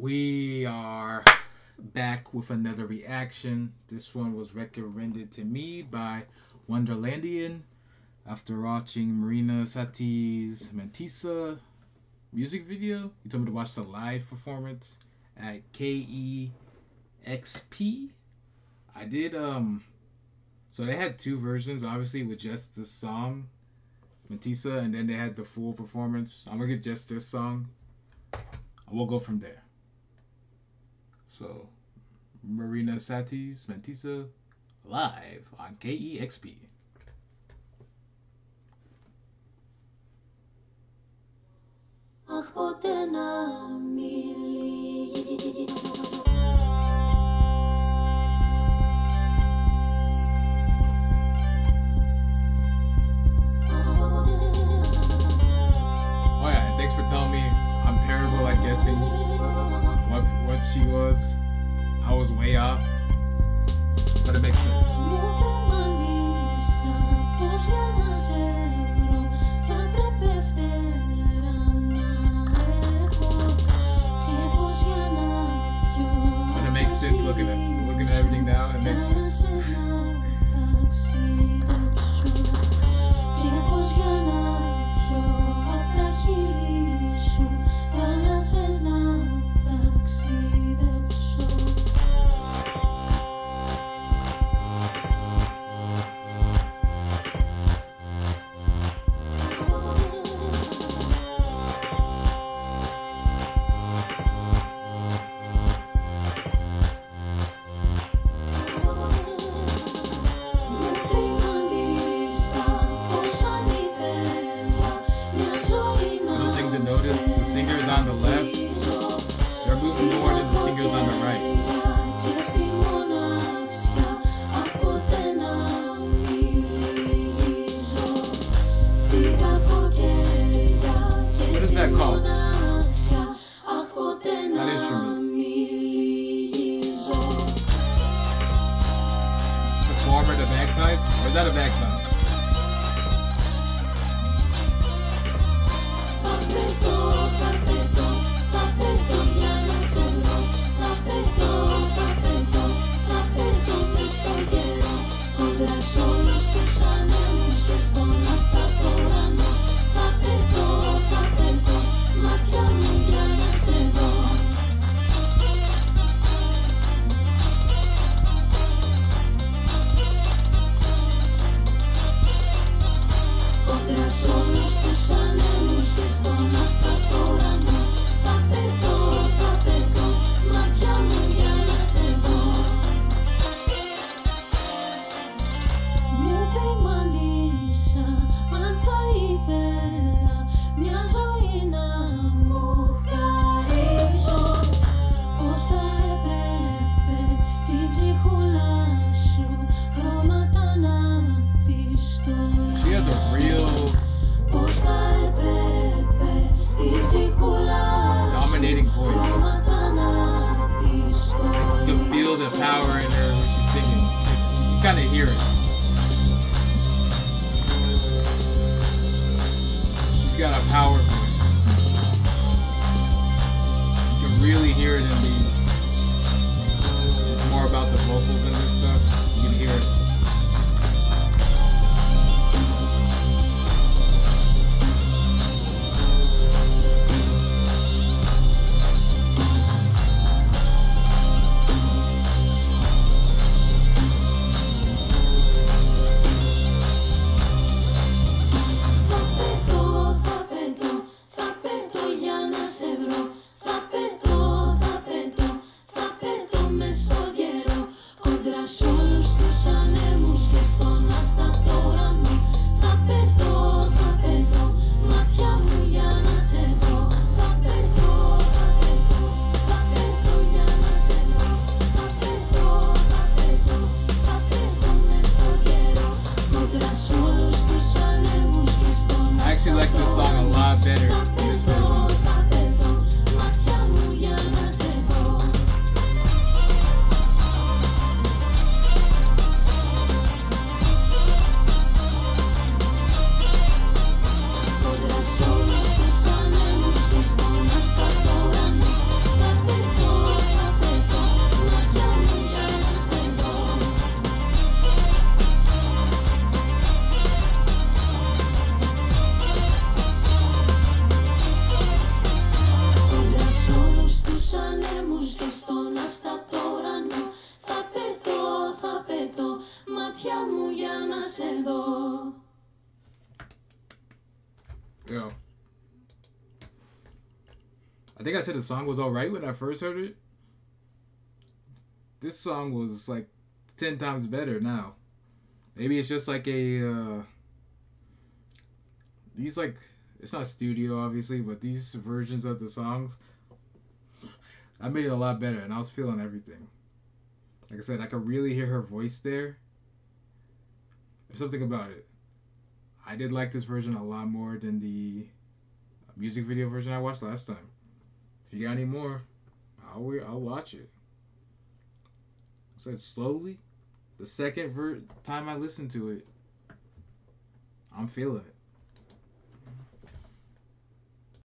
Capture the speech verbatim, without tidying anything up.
We are back with another reaction. This one was recommended to me by Wonderlandian after watching Marina Satti's ΜΑΝΤΙΣΣΑ music video. He told me to watch the live performance at K E X P. I did, um, so they had two versions, obviously, with just this song, ΜΑΝΤΙΣΣA, and then they had the full performance. I'm gonna get just this song. We'll go from there. So, Marina Satti's ΜΑΝΤΙΣΣA live on K E X P. Oh yeah, thanks for telling me I'm terrible at guessing what what she was. I was way off, but it makes sense. But it makes sense looking at looking at everything now. It makes sense. Singers on the left, they're moving more than the singers on the right. What is that called? That instrument. The former, the bagpipe? Or is that a bagpipe? The power in her when she's singing. It's, you kind of hear it. She's got a power voice. You can really hear it in these. It's more about the vocals and this stuff. You can hear it. We'll be right back. Yeah. I think I said the song was alright when I first heard it. This song was like ten times better now. Maybe it's just like a, uh, these like, it's not studio obviously, but these versions of the songs, I made it a lot better and I was feeling everything. Like I said, I could really hear her voice there. There's something about it. I did like this version a lot more than the music video version I watched last time. If you got any more, I'll, I'll watch it. I said slowly. The second ver time I listened to it, I'm feeling it.